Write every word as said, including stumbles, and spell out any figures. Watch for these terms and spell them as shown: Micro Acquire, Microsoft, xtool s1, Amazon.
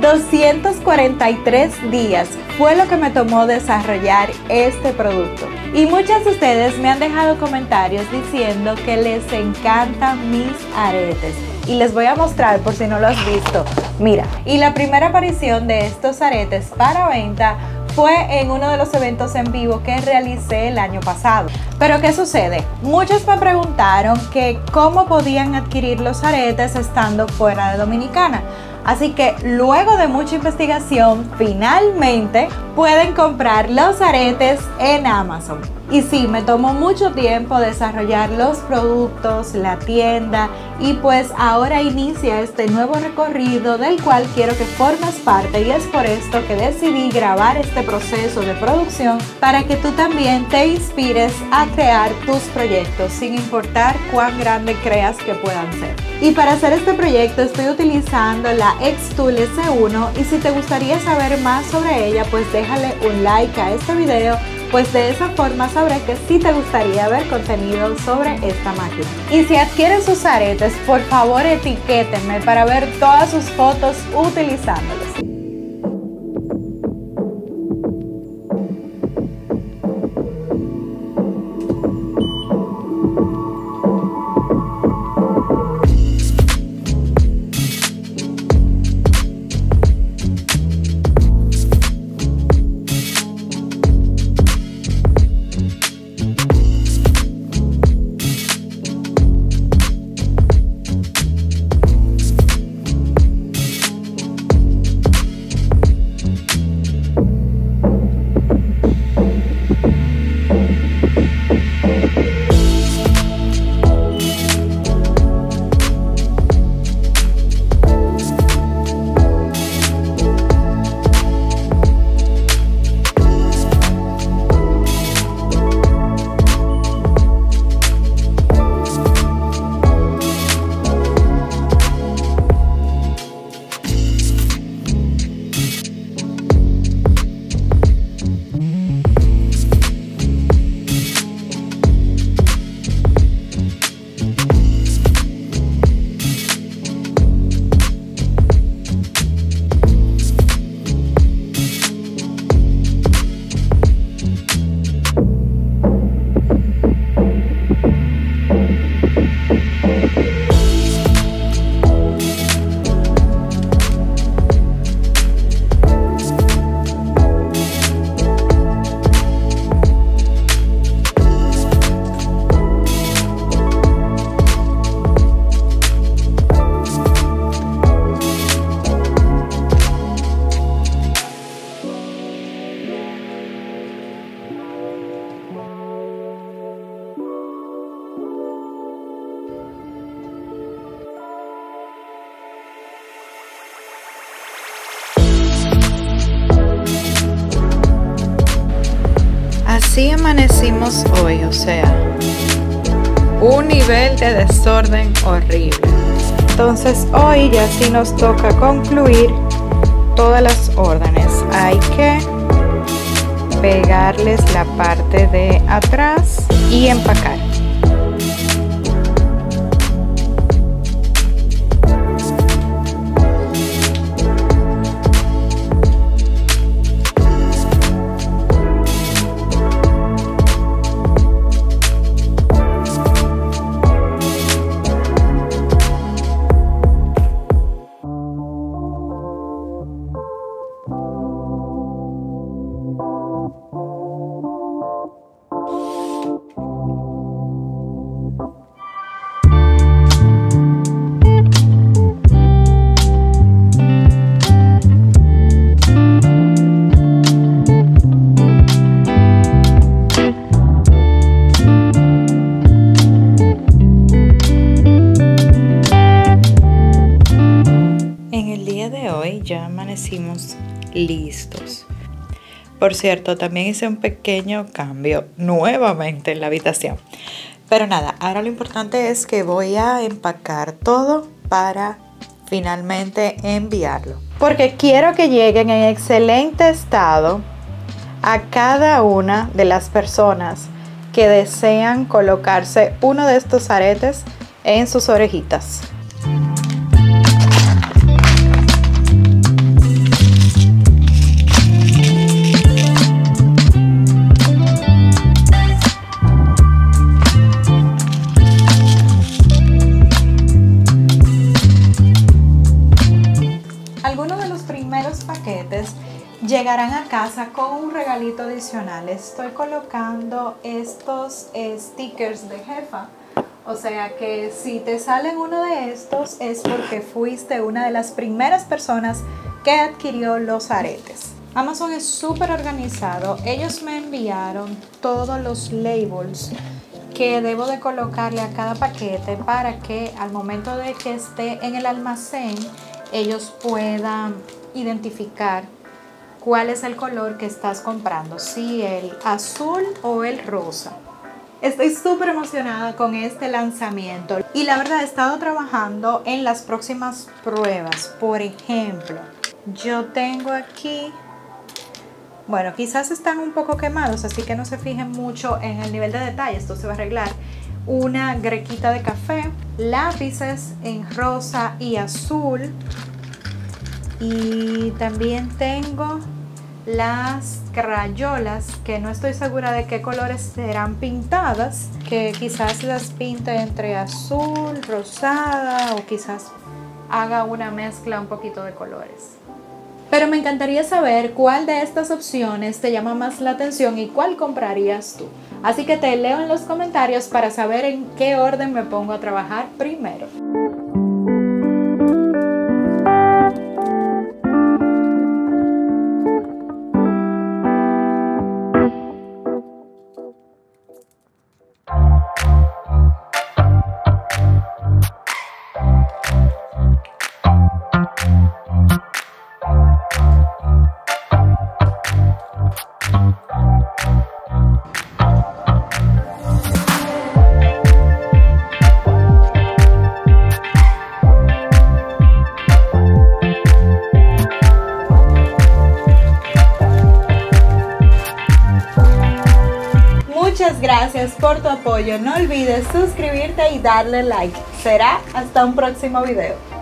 doscientos cuarenta y tres días fue lo que me tomó desarrollar este producto y muchas de ustedes me han dejado comentarios diciendo que les encantan mis aretes y les voy a mostrar por si no lo has visto. Mira, y la primera aparición de estos aretes para venta fue en uno de los eventos en vivo que realicé el año pasado. Pero ¿qué sucede? Muchos me preguntaron que cómo podían adquirir los aretes estando fuera de Dominicana. Así que luego de mucha investigación, finalmente pueden comprar los aretes en Amazon. Y sí, me tomó mucho tiempo desarrollar los productos, la tienda y pues ahora inicia este nuevo recorrido del cual quiero que formes parte y es por esto que decidí grabar este proceso de producción para que tú también te inspires a crear tus proyectos sin importar cuán grande creas que puedan ser. Y para hacer este proyecto estoy utilizando la xTool ese uno y si te gustaría saber más sobre ella pues déjale un like a este video. Pues de esa forma sabré que sí te gustaría ver contenido sobre esta máquina. Y si adquieren sus aretes, por favor etiquétenme para ver todas sus fotos utilizándolos. Así amanecimos hoy, o sea, un nivel de desorden horrible. Entonces hoy ya sí nos toca concluir todas las órdenes. Hay que pegarles la parte de atrás y empacar. Ya amanecimos listos. Por cierto, también hice un pequeño cambio nuevamente en la habitación. Pero nada, ahora lo importante es que voy a empacar todo para finalmente enviarlo. Porque quiero que lleguen en excelente estado a cada una de las personas que desean colocarse uno de estos aretes en sus orejitas. Algunos de los primeros paquetes llegarán a casa con un regalito adicional. Estoy colocando estos stickers de jefa. O sea que si te salen uno de estos es porque fuiste una de las primeras personas que adquirió los aretes. Amazon es súper organizado. Ellos me enviaron todos los labels que debo de colocarle a cada paquete para que al momento de que esté en el almacén ellos puedan identificar cuál es el color que estás comprando, si el azul o el rosa. Estoy súper emocionada con este lanzamiento y la verdad he estado trabajando en las próximas pruebas. Por ejemplo, yo tengo aquí, bueno, quizás están un poco quemados, así que no se fijen mucho en el nivel de detalle, esto se va a arreglar. Una grequita de café, lápices en rosa y azul, y también tengo las crayolas que no estoy segura de qué colores serán pintadas, que quizás las pinte entre azul, rosada o quizás haga una mezcla un poquito de colores. Pero me encantaría saber cuál de estas opciones te llama más la atención y cuál comprarías tú. Así que te leo en los comentarios para saber en qué orden me pongo a trabajar primero. Muchas gracias por tu apoyo, no olvides suscribirte y darle like. Será hasta un próximo video.